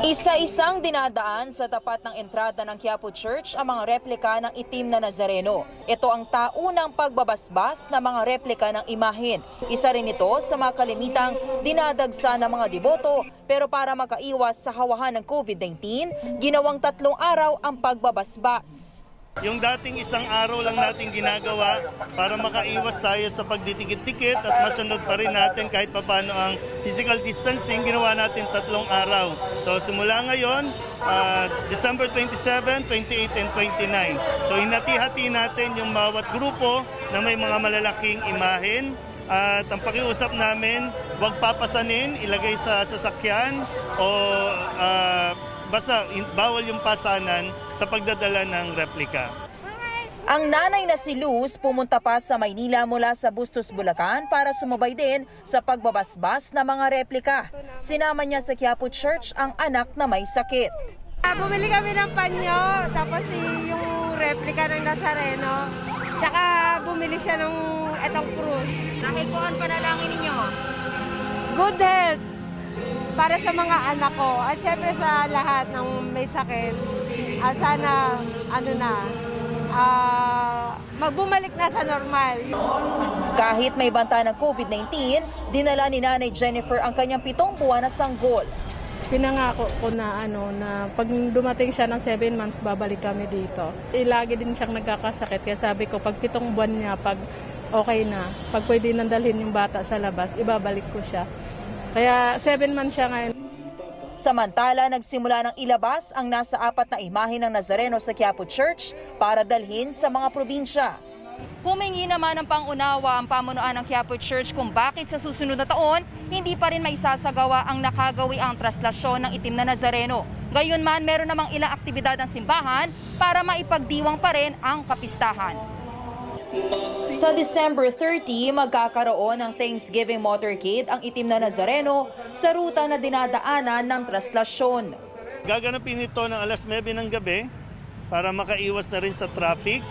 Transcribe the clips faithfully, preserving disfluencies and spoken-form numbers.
Isa-isang dinadaan sa tapat ng entrada ng Quiapo Church ang mga replika ng itim na Nazareno. Ito ang taunang pagbabasbas ng mga replika ng imahin. Isa rin ito sa mga kalimitang dinadagsa ng mga deboto, pero para makaiwas sa hawahan ng COVID nineteen, ginawang tatlong araw ang pagbabasbas. Yung dating isang araw lang natin ginagawa para makaiwas tayo sa pagdidikit-dikit at masunod pa rin natin kahit papano ang physical distancing, ginawa natin tatlong araw. So simula ngayon, uh, December twenty-seventh, twenty-eighth, and twenty-ninth. So hinati-hati natin yung bawat grupo na may mga malalaking imahen. At ang pakiusap namin, huwag papasanin, ilagay sa sasakyan o uh, basta bawal yung pasanan sa pagdadala ng replika. Ang nanay na si Luz pumunta pa sa Maynila mula sa Bustos, Bulacan para sumabay din sa pagbabasbas ng mga replika. Sinama niya sa Quiapo Church ang anak na may sakit. Bumili kami ng panyo, tapos yung replika ng Nazareno, tsaka bumili siya ng etong krus. Dahil po ang panalangin ninyo? Good health para sa mga anak ko at syempre sa lahat ng may sakit. Ah, sana ano na, Uh, magbumalik na sa normal. Kahit may banta ng COVID nineteen, dinala ni Nanay Jennifer ang kanyang pitong buwan na sanggol. Pinangako ko na, ano, na pag dumating siya ng seven months, babalik kami dito. Ilagi din siyang nagkakasakit, kaya sabi ko pag pitong buwan niya, pag okay na, pag pwede nang dalhin yung bata sa labas, ibabalik ko siya. Kaya seven months siya ngayon. Samantala, nagsimula ng ilabas ang nasa apat na imahe ng Nazareno sa Quiapo Church para dalhin sa mga probinsya. Humingi naman ng pangunawa ang pamunuan ng Quiapo Church kung bakit sa susunod na taon hindi pa rin maisasagawa ang nakagawi ang traslasyon ng itim na Nazareno. Gayunman, meron namang ilang aktibidad ng simbahan para maipagdiwang pa rin ang kapistahan. Sa December thirtieth, magkakaroon ng Thanksgiving motorcade ang itim na Nazareno sa ruta na dinadaanan ng traslasyon. Gaganapin ito ng alas nuwebe ng gabi para makaiwas na rin sa traffic.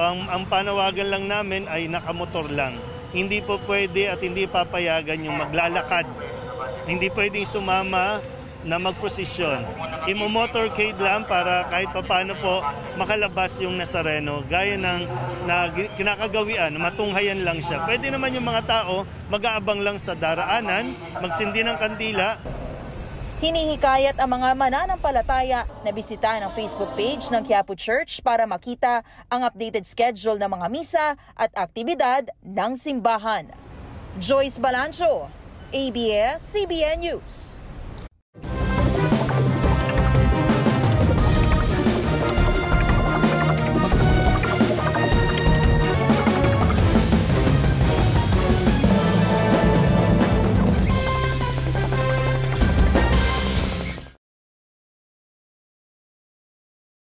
Ang, ang panawagan lang namin ay nakamotor lang. Hindi po pwede at hindi papayagan yung maglalakad. Hindi pwede sumama na magprosesyon. Imo-motorcade lang para kahit papano po makalabas yung Nazareno gaya ng na kinakagawian, matunghayan lang siya. Pwede naman yung mga tao mag-aabang lang sa daraanan, magsindi ng kandila. Hinihikayat ang mga mananampalataya na bisitahin ang Facebook page ng Quiapo Church para makita ang updated schedule ng mga misa at aktibidad ng simbahan. Joyce Balancho, A B S C B N News.